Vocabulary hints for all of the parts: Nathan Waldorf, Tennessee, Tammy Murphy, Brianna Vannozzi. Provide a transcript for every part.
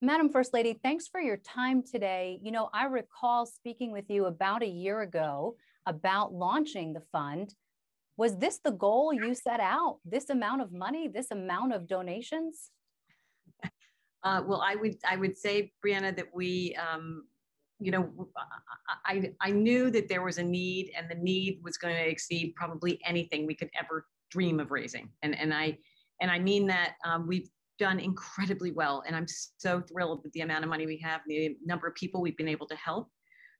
Madam First Lady, thanks for your time today. You know, I recall speaking with you about a year ago about launching the fund. Was this the goal you set out? This amount of money, this amount of donations? Well, I would say, Brianna, that we, you know, I knew that there was a need, and the need was going to exceed probably anything we could ever dream of raising. And I mean that. We've done incredibly well, and I'm so thrilled with the amount of money we have, and the number of people we've been able to help.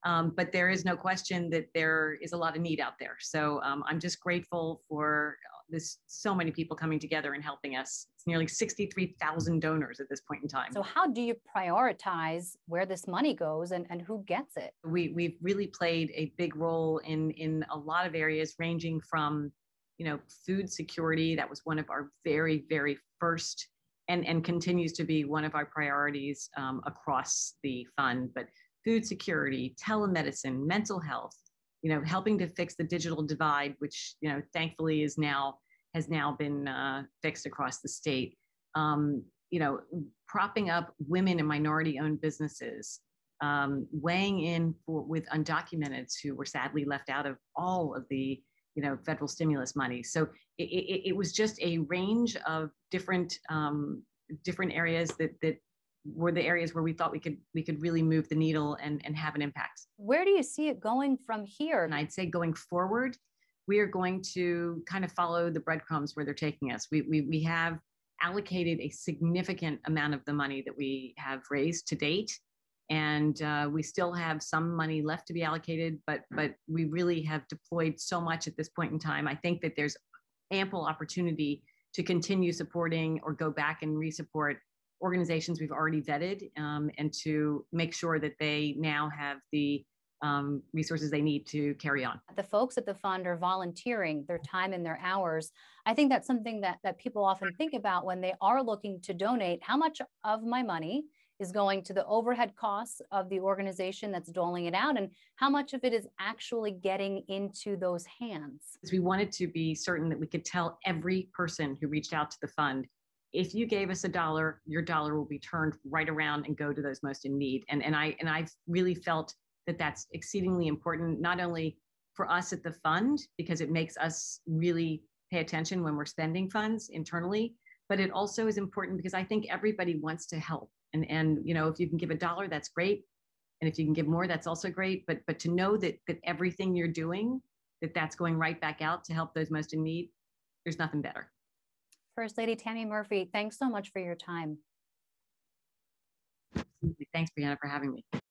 But there is no question that there is a lot of need out there. So I'm just grateful for this, so many people coming together and helping us. It's nearly 63,000 donors at this point in time. So how do you prioritize where this money goes and who gets it? We've really played a big role in a lot of areas, ranging from, you know, food security. That was one of our very, very first and continues to be one of our priorities across the fund. But food security, telemedicine, mental health, you know, helping to fix the digital divide, which, you know, thankfully is now, has now been fixed across the state. You know, propping up women and minority owned businesses, weighing in with undocumenteds who were sadly left out of all of the, you know, federal stimulus money. So it was just a range of different, different areas that were the areas where we thought we could really move the needle and have an impact. Where do you see it going from here? And I'd say going forward, we are going to kind of follow the breadcrumbs where they're taking us. We have allocated a significant amount of the money that we have raised to date, and we still have some money left to be allocated, but we really have deployed so much at this point in time. I think that there's ample opportunity to continue supporting or go back and resupport organizations we've already vetted, and to make sure that they now have the resources they need to carry on. The folks at the fund are volunteering their time and their hours. I think that's something that people often think about when they are looking to donate. How much of my money is going to the overhead costs of the organization that's doling it out, and how much of it is actually getting into those hands? We wanted to be certain that we could tell every person who reached out to the fund, if you gave us $1, your dollar will be turned right around and go to those most in need. And I've really felt that that's exceedingly important, not only for us at the fund, because it makes us really pay attention when we're spending funds internally, but it also is important because I think everybody wants to help. And you know, if you can give $1, that's great. And if you can give more, that's also great. But to know that everything you're doing, that's going right back out to help those most in need, there's nothing better. First Lady Tammy Murphy, thanks so much for your time. Thanks, Brianna, for having me.